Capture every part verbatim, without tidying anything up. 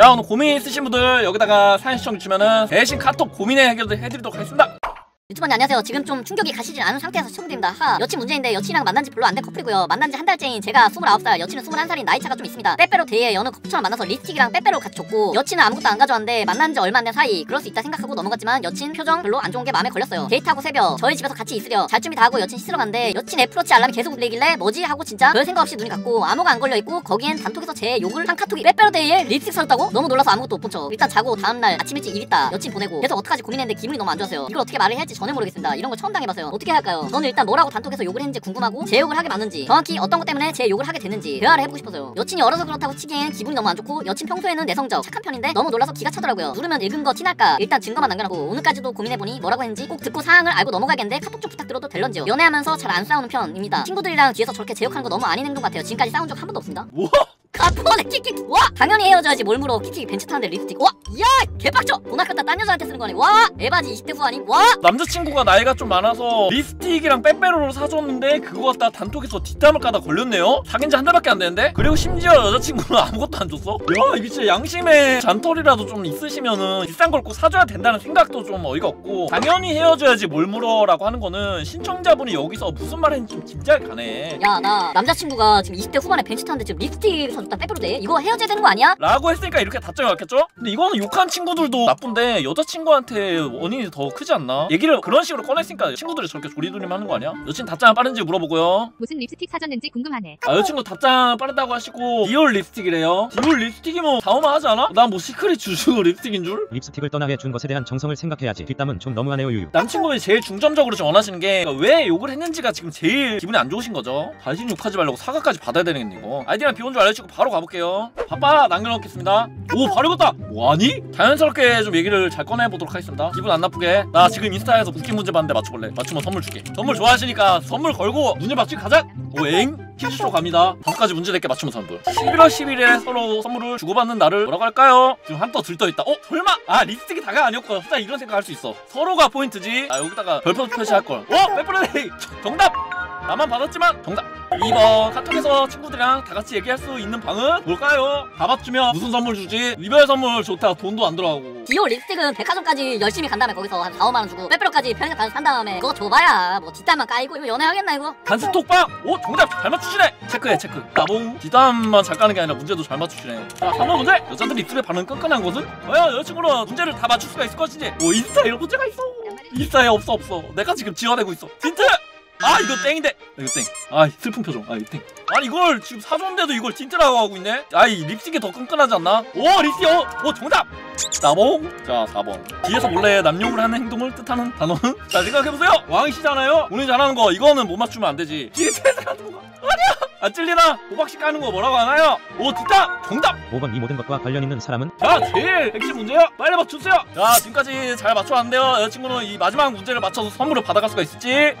자, 오늘 고민 있으신 분들 여기다가 사연 시청 주면은 대신 카톡 고민해 해결도 해드리도록 하겠습니다. 유튜버님 안녕하세요. 지금 좀 충격이 가시진 않은 상태에서 시청드립니다. 하, 여친 문제인데 여친이랑 만난 지 별로 안 된 커플이고요. 만난 지 한 달째인 제가 스물아홉 살, 여친은 스물한 살인 나이차가 좀 있습니다. 빼빼로 데이에 여느 커플처럼 만나서 립스틱이랑 빼빼로 같이 줬고, 여친은 아무것도 안 가져왔는데 만난 지 얼마 안 된 사이 그럴 수 있다 생각하고 넘어갔지만 여친 표정 별로 안 좋은 게 마음에 걸렸어요. 데이트하고 새벽 저희 집에서 같이 있으려 잘 준비 다 하고 여친 씻으러 갔는데 여친 애플워치 알람이 계속 울리길래 뭐지 하고 진짜 별 생각 없이 눈이 갔고 암호가 안 걸려있고 거기엔 단톡에서 제 욕을 한 카톡이 빼빼로 데이에 립스틱 사줬다고? 너무 놀라서 아무것도 못 본척 일단 자고 다음날 아침 일찍 일 있다 여친 보내고 계속 어떡하지 고민했는데 기분이 너무 안 좋았어요. 이걸 어떻게 말을 해야지 전혀 모르겠습니다. 이런 거 처음 당해봤어요. 어떻게 할까요? 저는 일단 뭐라고 단톡에서 욕을 했는지 궁금하고 제 욕을 하게 맞는지 정확히 어떤 것 때문에 제 욕을 하게 됐는지 대화를 해보고 싶어서요. 여친이 어려서 그렇다고 치기엔 기분이 너무 안 좋고 여친 평소에는 내성적 착한 편인데 너무 놀라서 기가 차더라고요. 누르면 읽은 거 티날까 일단 증거만 남겨놓고 오늘까지도 고민해보니 뭐라고 했는지 꼭 듣고 사항을 알고 넘어가겠는데 카톡 좀 부탁드려도 될런지요. 연애하면서 잘 안 싸우는 편입니다. 친구들이랑 뒤에서 저렇게 제 욕하는 거 너무 아닌 행동 같아요. 지금까지 싸운 적 한 번도 없습니다. 우와! 카폰에 키키키! 와! 당연히 헤어져야지 뭘 물어. 키키키 벤츠 타는데 립스틱. 와! 이야! 개빡쳐! 돈 아깝다 딴 여자한테 쓰는 거네. 와! 에바지 이십 대 후아님. 와! 남자친구가 나이가 좀 많아서 립스틱이랑 빼빼로를 사줬는데 그거 갖다 단톡에서 뒷담을 까다 걸렸네요? 사귄 지 한 달밖에 안 되는데? 그리고 심지어 여자친구는 아무것도 안 줬어? 야, 이게 진짜 양심의 잔털이라도 좀 있으시면은 비싼 걸 꼭 사줘야 된다는 생각도 좀 어이가 없고, 당연히 헤어져야지 뭘 물어 라고 하는 거는 신청자분이 여기서 무슨 말 했는지 좀 짐작이 가네. 야, 나 남자친구가 지금 이십 대 후반에 벤츠 타는데 지금 립스틱 사줬다 빼빼로 돼? 이거 헤어져야 되는 거 아니야? 라고 했으니까 이렇게 답장이 왔겠죠? 근데 이거는 욕한 친구들도 나쁜데 여자친구한테 원인이 더 크지 않나? 얘기를 그런 식으로 꺼냈으니까 친구들이 저렇게 조리조림 하는 거 아니야? 여친 답장 빠른지 물어보고요. 무슨 립스틱 사줬는지 궁금하네. 아, 여친도 답장 빠르다고 하시고 디올 립스틱이래요. 디올 립스틱이면 다음화하지 않아? 난 뭐 시크릿 주주 립스틱인 줄? 립스틱을 떠나게 준 것에 대한 정성을 생각해야지. 뒷담은 좀 너무하네요. 유유. 남친구분이 제일 중점적으로 좀 원하시는 게 왜 욕을 했는지가 지금 제일 기분이 안 좋으신 거죠? 다신 욕하지 말라고 사과까지 받아야 되는 이거. 아이디랑 비온 줄 알려주고 바로 가볼게요. 바빠 남겨놓겠습니다. 오, 바로 갔다. 뭐 아니? 자연스럽게 좀 얘기를 잘 꺼내보도록 하겠습니다. 기분 안 나쁘게. 나 지금 인스타에서 웃긴 문제 봤는데 맞춰볼래? 맞추면 선물 줄게. 선물 좋아하시니까 선물 걸고 문제 맞추기 가자. 오엥? 퀴즈쇼 갑니다. 다섯 가지 문제 낼게 맞추면 선물. 십일월 십일일에 서로 선물을 주고받는 날을 뭐라고 할까요? 지금 한껏 들떠있다. 어? 설마? 아, 립스틱이 다가 아니었구나. 진짜 이런 생각 할 수 있어. 서로가 포인트지. 아, 여기다가 별표 표시할걸. 어? 빼빼로데이! 정답! 나만 받았지만 정답! 이 번 카톡에서 친구들이랑 다같이 얘기할 수 있는 방은 뭘까요? 다 맞추면 무슨 선물 주지? 이별 선물 좋다. 돈도 안 들어가고. 디올 립스틱은 백화점까지 열심히 간 다음에 거기서 한 사오만 원 주고 빼빼로까지 편의점 가서 산 다음에 그거 줘봐야 뭐 뒷담만 까이고 이거 연애하겠나 이거? 단스톡방! 오, 정답! 잘 맞추시네! 체크해 체크. 따봉. 뒷담만 잘 까는 게 아니라 문제도 잘 맞추시네. 자, 삼 번 문제! 여자들이 입술에 바르는 끈끈한 것은? 과연 여자친구는 문제를 다 맞출 수가 있을 것인지? 오, 인스타 이런 문제가 있어! 인스타에 없어 없어. 내가 지금 지어내고 있어. 진짜! 아, 이거 땡인데. 이거 땡. 아, 슬픈 표정. 아, 이거 땡. 아니, 이걸 지금 사줬는데도 이걸 찐트라고 하고 있네. 아이, 립스틱이 더 끈끈하지 않나? 오, 립스틱. 오, 오, 정답. 따봉. 자, 사 번. 뒤에서 몰래 남욕을 하는 행동을 뜻하는 단어는? 자, 생각해보세요. 왕씨잖아요. 본인이 잘하는 거 이거는 못 맞추면 안 되지. 뒤에서 잘하는 거 아니야. 아, 찔리나? 호박씨 까는 거 뭐라고 하나요? 오, 진짜? 정답! 오 번. 이 모든 것과 관련 있는 사람은? 자, 제일 핵심 문제요. 빨리 맞추세요. 자, 지금까지 잘 맞춰왔는데요. 여자친구는 이 마지막 문제를 맞춰서 선물을 받아갈 수가 있을지?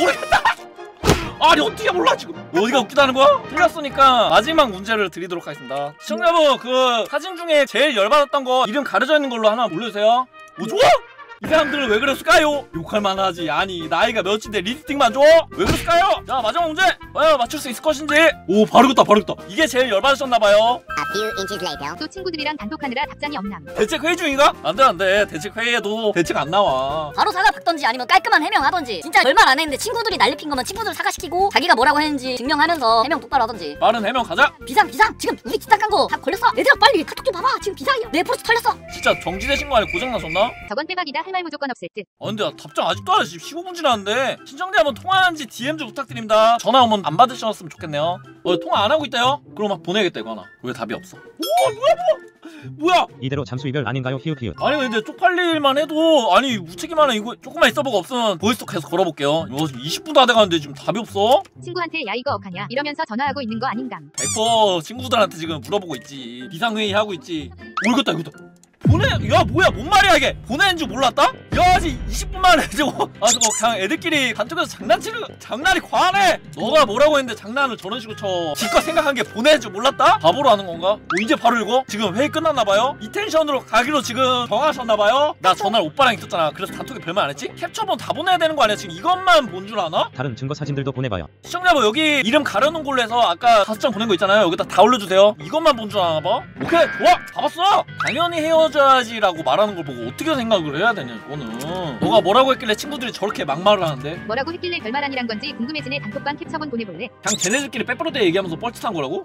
모르겠다! 아니, 어떻게 몰라 지금. 어디가 웃기다는 거야? 틀렸으니까 마지막 문제를 드리도록 하겠습니다. 시청자분, 그 사진 중에 제일 열받았던 거 이름 가려져 있는 걸로 하나 올려주세요. 오, 좋아? 이 사람들은 왜 그랬을까요? 욕할 만하지. 아니, 나이가 몇인데 립스틱만 줘? 왜 그랬을까요? 자, 마지막 문제! 과연 맞출 수 있을 것인지? 오, 바르겠다 바르겠다. 이게 제일 열받으셨나봐요. 또 친구들이랑 단톡하느라 답장이 없남. 대책 회의 중인가? 안돼 안돼. 대책 회의에도 대책 안 나와. 바로 사과 박던지 아니면 깔끔한 해명하던지. 진짜 별말 안 했는데 친구들이 난리핀 거면 친구들 사과시키고 자기가 뭐라고 했는지 증명하면서 해명 똑바로 하던지. 빠른 해명 가자. 비상 비상. 지금 우리 집단 깐 거 다 걸렸어. 얘들아 빨리 카톡 좀 봐봐. 지금 비상이야. 내 포스트 털렸어. 진짜 정지되신 거 아니야? 고장나셨나? 저건 대박이다. 할 말 무조건 없을 듯. 아, 근데 답장 아직도 안 해. 지금 십오 분 지났는데. 신청대 한번 통화하는지 디엠 좀 부탁드립니다. 전화 오면 안 받으셨으면 좋겠네요. 어, 통화 안 하고 있대요? 그럼 막 보내야겠다 이거 하나. 왜 답이 없어? 오, 뭐야 뭐야? 뭐야? 이대로 잠수 이별 아닌가요? 히읗 히읗. 아니, 근데 쪽팔릴만 해도, 아니, 무책임하네. 이거 조금만 있어보고 없으면 보이스톡 계속 걸어볼게요. 이거 지금 이십 분 다 돼가는데 지금 답이 없어? 친구한테 야 이거 억하냐 이러면서 전화하고 있는 거 아닌감. 백 퍼센트 친구들한테 지금 물어보고 있지. 비상회의 하고 있지. 오, 이겼다 이겼다. 보내. 야, 뭐야, 뭔 말이야 이게. 보내는 줄 몰랐다? 야 아직 이십 분만 해 저거. 아 저거 그냥 애들끼리 단톡에서 장난치는 장난이 과하네. 너가 뭐라고 했는데 장난을 저런 식으로 쳐. 지껏 생각한 게 보낼 줄 몰랐다? 바보로 하는 건가? 어, 이제 바로 읽어? 지금 회의 끝났나봐요? 이 텐션으로 가기로 지금 정하셨나봐요? 나 전날 오빠랑 있었잖아. 그래서 단톡에 별말 안 했지? 캡처본 다 보내야 되는 거 아니야? 지금 이것만 본 줄 아나? 다른 증거 사진들도 보내봐요. 시청자분 여기 이름 가려놓은 걸로 해서 아까 다섯 장 보낸 거 있잖아요. 여기다 다 올려주세요. 이것만 본 줄 아나 봐? 오케이 좋아! 다 봤어! 당연히 헤어져야지 라고 말하는 걸 보고 어떻게 생각을 해야 되냐 이거는. 너가 뭐라고 했길래 친구들이 저렇게 막말을 하는데? 뭐라고 했길래 별말안이란 건지 궁금해지네. 단톡방 캡처본 보내볼래? 그냥 쟤네들끼리 빼빼로대 얘기하면서 뻘짓한 거라고?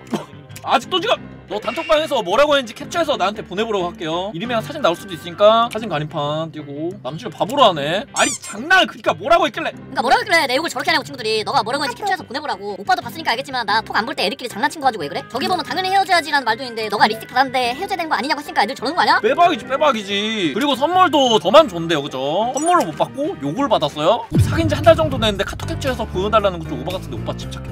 아직도 지금 너 단톡방에서 뭐라고 했는지 캡처해서 나한테 보내보라고 할게요. 이름이랑 사진 나올 수도 있으니까 사진 가림판 띄고. 남친을 바보로 하네. 아니 장난을 그니까 뭐라고 했길래 그니까 뭐라고 했길래 내 욕을 저렇게 하냐고 친구들이. 너가 뭐라고 했는지 캡처해서 보내보라고. 오빠도 봤으니까 알겠지만 나 톡 안 볼 때 애들끼리 장난친 거 가지고 왜 그래? 저기 보면 당연히 헤어져야지 라는 말도 있는데 너가 리스틱 받았는데 헤어져야 되는 거 아니냐고 했으니까 애들 저러는 거 아니야? 빼박이지 빼박이지. 그리고 선물도 저만 줬는데요 그죠? 선물을 못 받고 욕을 받았어요? 우리 사귄 지 한 달 정도 됐는데 카톡 캡처해서 보여달라는 거 좀 오바 같은데 오빠 침착해.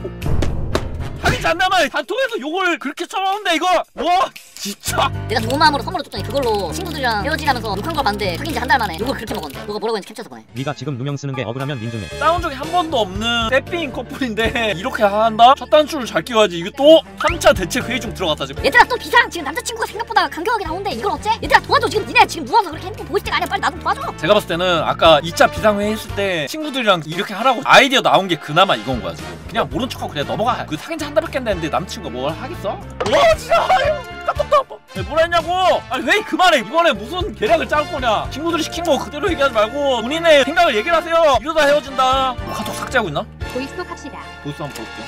사귀지 않나만 단톡에서 욕을 그렇게 쳐먹는데 이거 와 진짜. 내가 좋은 마음으로 선물을 줬더니 그걸로 친구들이랑 헤어지라면서 욕한 걸 봤는데 사귄 지 한 달 만에 욕을 그렇게 먹었는데 너가 뭐라고 했는지 캡쳐서 보내. 네가 지금 누명 쓰는 게 억울하면 인정해. 싸운 적이 한 번도 없는 떼삐인 커플인데 이렇게 한다? 첫 단추를 잘 끼워야지. 이거 또 삼 차 대책 회의 중 들어갔다 지금. 얘들아 또 비상. 지금 남자친구가 생각보다 강경하게 나오는데 이걸 어째? 얘들아 도와줘. 지금 니네 지금 누워서 그렇게 핸드폰 보일 때가 아니야. 빨리 나도 도와줘. 제가 봤을 때는 아까 이 차 비상회의 했을 때 친구들이랑 이렇게 하라고 아이디어 나온 게 그나마 이건 거야 지금. 그냥 모른 척하고 그냥 넘어가. 그 사귄 지 한 달밖에 안 됐는데 남친과 뭘 하겠어? 와 진짜 까딱도 안 봐. 뭐라 했냐고. 아니 회의 그만해. 이번에 무슨 계략을 짤 거냐. 친구들이 시킨 거 그대로 얘기하지 말고 본인의 생각을 얘기를 하세요. 이러다 헤어진다. 뭐 카톡 삭제하고 있나? 보이스톡 합시다. 보이스 한번 볼게요.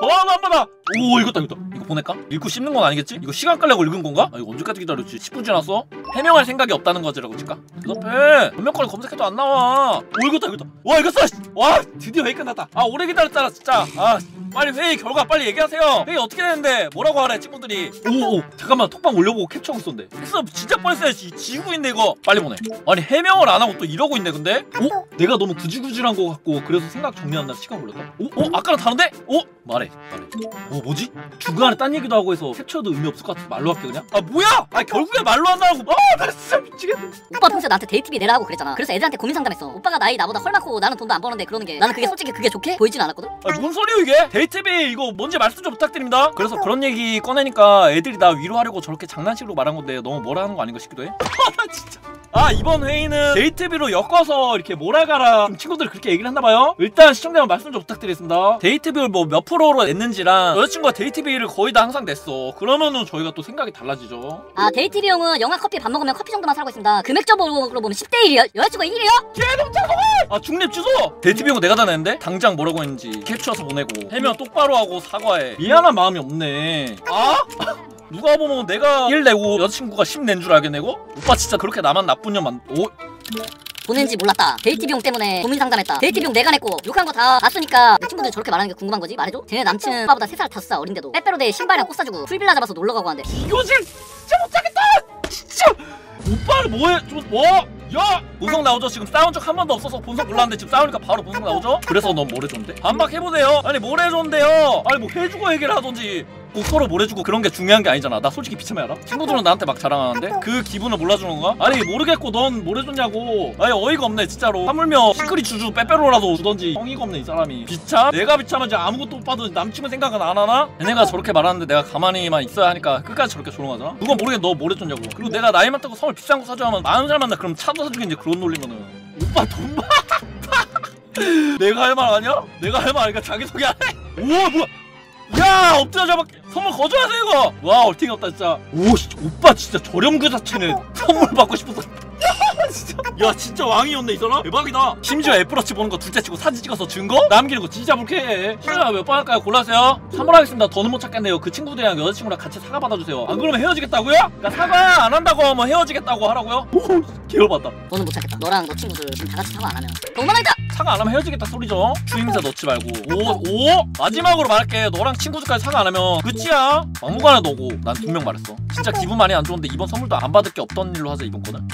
전화 한 번 받아. 오 이거다 이거다. 이거 보낼까? 읽고 씹는 건 아니겠지? 이거 시간 끌려고 읽은 건가? 아 이거 언제까지 기다렸지? 십 분 지났어? 해명할 생각이 없다는 거지라고 칠까? 대답해! 몇명까지 검색해도 안 나와. 오 이거다 이거다. 와 이거 써! 와 드디어 회의 끝났다. 아 오래 기다렸잖아 진짜. 아 빨리 회의 결과 빨리 얘기하세요. 회의 어떻게 되는데 뭐라고 하래 친구들이. 오오 잠깐만 톡방 올려보고 캡처하고 있었는데 했어 진짜 뻔했어야지. 지우고있네 이거. 빨리 보내. 아니 해명을 안 하고 또 이러고 있네 근데? 오? 내가 너무 구질구질한 거 같고 그래서 생각 정리한다 시간 걸렸다? 오? 어? 아까랑 다른데? 오? 말해 말해. 오 뭐지? 중간에 딴 얘기도 하고 해서 캡처도 의미 없을 것 같아서 말로 할게 그냥? 아 뭐야? 아 결국에 말로 한다고. 아 나 진짜 미치겠네. 오빠 평소에 나한테 데이트비 내라고 그랬잖아. 그래서 애들한테 고민 상담했어. 오빠가 나이 나보다 헐 많고 나는 돈도 안 버는데 그러는 게 나는 그게 솔직히 그게 좋게 보이진 않았거든? 아 뭔 소리야 이게? 데이트비 이거 뭔지 말씀 좀 부탁드립니다. 그래서 그런 얘기 꺼내니까 애들이 나 위로하려고 저렇게 장난식으로 말한 건데 너무 뭐라 하는 거 아닌가 싶기도 해. 아 나 진짜. 아 이번 회의는 데이트비로 엮어서 이렇게 몰아가라 친구들이 그렇게 얘기를 했나봐요. 일단 시청자분 말씀 좀 부탁드리겠습니다. 데이트비를 뭐 몇 프로로 냈는지랑 여자친구가 데이트비를 거의 다 항상 냈어. 그러면은 저희가 또 생각이 달라지죠. 아 데이트비용은 영화 커피 밥 먹으면 커피 정도만 사라고 했습니다. 금액적으로 보면 십 대 일이요? 여자친구가 일 위요? 개놈 짜고! 아 중립 주소! 데이트비용은 내가 다 냈는데 당장 뭐라고 했는지 캡처해서 보내고 해명 똑바로 하고 사과해. 미안한 마음이 없네. 아? 누가 보면 내가 일 내고 여자친구가 십 낸 줄 알겠네 이거? 오빠 진짜 그렇게 나만 나쁜 년만. 오? 보낸지 몰랐다. 데이트 비용 때문에 고민 상담했다. 데이트 비용 내가 냈고 욕한 거 다 봤으니까 내 친구들이 저렇게 말하는 게 궁금한 거지? 말해줘? 쟤네 남친은 오빠보다 세 살 다섯 살 어린데도 빼빼로대에 신발이랑 꽃 사주고 풀빌라 잡아서 놀러 가고 한대. 이거질 진짜 못 참겠다! 진짜! 오빠를 뭐해? 좀 뭐? 야! 본성 나오죠? 지금 싸운 적 한 번도 없어서 본성 몰랐는데 지금 싸우니까 바로 본성 나오죠? 그래서 넌 뭘 해줬는데? 반박해보세요! 아니 뭘 해줬는데요? 아니 뭐 해주고 얘기를 하던지 꼭 서로 뭘 해주고 그런 게 중요한 게 아니잖아. 나 솔직히 비참해 알아? 친구들은 나한테 막 자랑하는데 그 기분을 몰라주는 건가? 아니 모르겠고 넌 뭘 해줬냐고. 아니 어이가 없네 진짜로. 하물며 시크릿 주주 빼빼로라도 주던지. 어이가 없네 이 사람이. 비참? 내가 비참하지 아무것도 못 봐도 남친은 생각은 안 하나? 얘네가 저렇게 말하는데 내가 가만히만 있어야 하니까 끝까지 저렇게 조롱하잖아? 그건 모르겠는데 너 뭘 해줬냐고. 그리고 내가 나이 많다고 선물 비싼 거 사줘 하면 마흔 살 만나 그럼 차도 사주게 이제 그런 놀리면은 오빠 돈 봐! 내가 할 말 아니야? 내가 할 말 아니까 자기소개 안 해? 우와 뭐야! 야 엎드려 잡아 선물 거저하세요 이거. 와 얼팅이 없다 진짜. 오 진짜 오빠 진짜 저렴 그 자체는 선물 받고 싶어서. 야 진짜 야 진짜 왕이었네 이 사람. 대박이다. 심지어 애플워치 보는 거 둘째 치고 사진 찍어서 증거 남기는 거 진짜 불쾌해. 시청자 몇 번 할까요? 골라주세요. 삼 번 하겠습니다. 더는 못 찾겠네요. 그 친구들이랑 여자친구랑 같이 사과 받아주세요. 안 그러면 헤어지겠다고요? 야 사과 안 한다고 하면 헤어지겠다고 하라고요? 오 개열받다. 더는 못 찾겠다. 너랑 너 친구들 지금 다 같이 사과 안 하면 너만하겠다. 사과 안 하면 헤어지겠다 소리죠. 주임새 넣지 말고. 오 오 마지막으로 말할게. 너랑 친구들까지 사과 안 하면 그치야. 막무가내 너고. 난 분명 말했어. 진짜 기분 많이 안 좋은데 이번 선물도 안 받을 게 없던 일로 하자 이번 거는.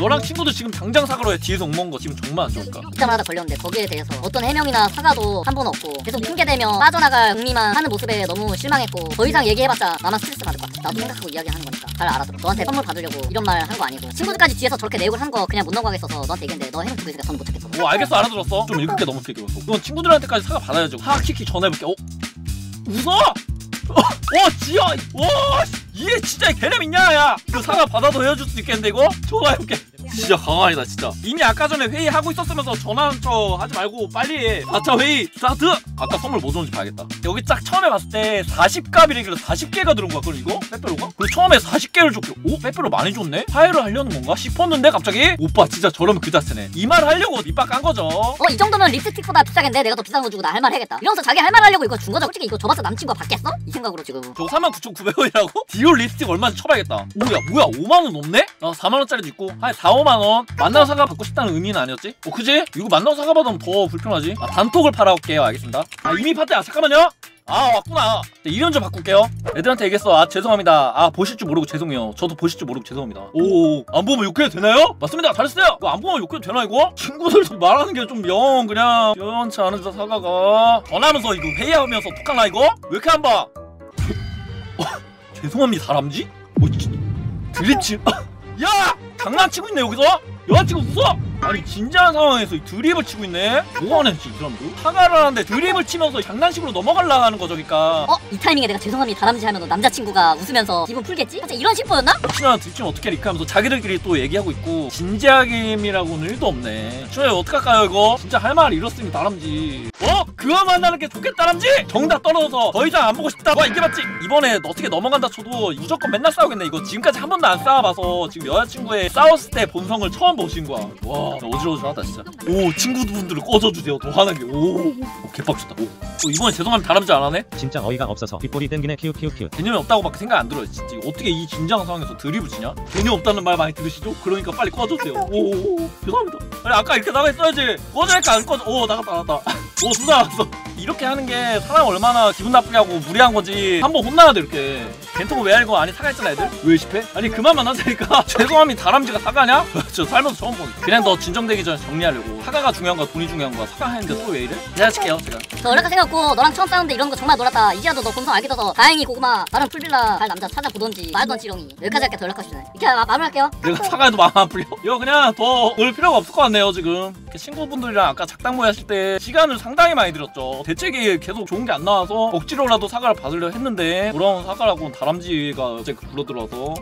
너랑 친구도 지금 당장 사과로 해. 뒤에서 욕먹은 거 지금 정말 안 좋을까? 때마다 걸렸는데 거기에 대해서 어떤 해명이나 사과도 한 번 없고 계속 핑계대며 빠져나갈 정리만 하는 모습에 너무 실망했고 더 이상 얘기해봤자 나만 스트레스 받을 것 같아. 나도 생각하고 이야기하는 거니까 잘 알아서 너한테 선물 받으려고 이런 말 한 거 아니고 친구들까지 뒤에서 저렇게 내 욕을 한 거 그냥 못 넘어가겠어서 너한테 얘기했는데 너 해명도 그니까 전 못 찾겠어. 오 알겠어 알아들었어. 좀 읽을게 너무 길게 읽었어. 이건 친구들한테까지 사과 받아야지. 하키키 전화해볼게. 어? 웃어? 와 지야! 와! 얘 진짜 개념 있냐 야! 이거 사과 받아도 헤어질 수도 있겠는데 이거? 전화해볼게. 진짜 강하이다 진짜. 이미 아까 전에 회의하고 있었으면서 전화한 척 하지 말고 빨리 아차 회의 스타트! 아까 선물 뭐 줬는지 봐야겠다. 여기 딱 처음에 봤을 때 사십 갑이래길래 사십 개가 들은 거야. 그럼 이거? 빼빼로가? 그리고 처음에 사십 개를 줬고 오? 빼빼로 많이 줬네? 파회를 하려는 건가? 싶었는데 갑자기? 오빠 진짜 저러면 그 자체네. 이 말 하려고 밑밥 깐 거죠. 어 이 정도면 립스틱보다 비싸겠는데 내가 더 비싼 거 주고 나 할 말 해야겠다 이러면서 자기 할 말 하려고 이거 준 거죠. 솔직히 이거 저봤자 남친과 받겠어? 이 생각으로 지금 저거 사만 구천구백 원이라고? 디올 립스틱 얼마인지 쳐봐야겠다. 오야 뭐야 오만 원 넘네? 나 사만 원짜리도 있고 한 사, 오만 원. 만나서 사과 받고 싶다는 의미는 아니었지? 어 그지? 이거 만나서 사과 받으면 더 불편하지? 아 단톡을 팔아올게요. 알겠습니다. 아 이미 봤대. 아 잠깐만요. 아 왔구나. 이런 좀 바꿀게요. 애들한테 얘기했어. 아 죄송합니다. 아 보실 줄 모르고 죄송해요. 저도 보실 줄 모르고 죄송합니다. 오오 안 보면 욕해도 되나요? 맞습니다. 잘했어요. 이거 안 보면 욕해도 되나 이거? 친구들도 말하는 게 좀 영 그냥 연치 않은데 사과가 전하면서 이거 회의하면서 톡하나 이거? 왜 이렇게 안 봐? 어, 죄송합니다 사람지? 뭐 드립질? 야! 장난치고 있네 여기서? 여자친구 웃어? 아니 진지한 상황에서 드립을 치고 있네? 뭐하네 지금 이 사람도? 사과를 하는데 드립을 치면서 장난식으로 넘어가려고 하는 거죠 그러니까. 어? 이 타이밍에 내가 죄송합니다 다람쥐 하면 남자친구가 웃으면서 기분 풀겠지? 사실 이런 심보였나? 혹시나 들키면 어떻게 리크 하면서 자기들끼리 또 얘기하고 있고 진지하게임이라고는 일도 없네. 저야 어떡할까요 이거? 진짜 할 말 잃었으니 다람쥐. 어? 그거 만나는 게 좋겠다람쥐? 정답 떨어져서 더 이상 안 보고 싶다. 와 이게 맞지? 이번에 어떻게 넘어간다 쳐도 무조건 맨날 싸우겠네 이거. 지금까지 한 번도 안 싸워봐서 지금 여자친구의 싸웠을 때 본성을 처음 보신 거야. 와 어지러워하다 진짜. 오 친구분들을 꺼져주세요. 더 화나게. 오 개빡쳤다. 오, 오 이번에 죄송하면 다람쥐 안 하네? 진짜 어이가 없어서 뒷골이 땡기네. 키우키우키우. 개념이 없다고 밖에 생각 안 들어요 진짜. 어떻게 이 긴장 상황에서 드립을 치냐? 개념 없다는 말 많이 들으시죠? 그러니까 빨리 꺼져주세요. 오오오 죄송합니다. 아니 아까 이렇게 나가있어야지. 꺼져니까 안 꺼져. 오 나갔다 나갔다. 오 둘 다 나갔어. 이렇게 하는 게 사람 얼마나 기분 나쁘게 하고 무리한 건지 한번 혼나야 돼 이렇게. 겐토고 왜 알고 아니 사과했잖아 애들? 왜 실패? 아니 그만만 하자니까. 죄송합니다 다람쥐가 사과냐? 저 살면서 처음 보네. 그냥 너 진정되기 전에 정리하려고. 사과가 중요한 거야 돈이 중요한 거야. 사과하는데 또 왜 이래? 제가 칠게요 제가. 저 연락할 생각 없고 너랑 처음 싸우는데 이런 거 정말 놀았다. 이제라도 너 본성 알게 돼서 다행히 고구마 나랑 풀빌라 갈 남자 찾아보던지 말던 지렁이. 여기까지 할게. 더 연락하고 싶네. 이렇게 마, 마무리할게요. 내가 사과해도 마음 안 풀려? 이거 그냥 더 올 필요가 없을 것 같네요 지금. 친구분들이랑 아까 작당 모의 하실 때 시간을 상당히 많이 들였죠. 대책이 계속 좋은 게 안 나와서 억지로라도 사과를 받으려 했는데 돌아온 사과라고는 다람쥐가 갑자기 불러들어서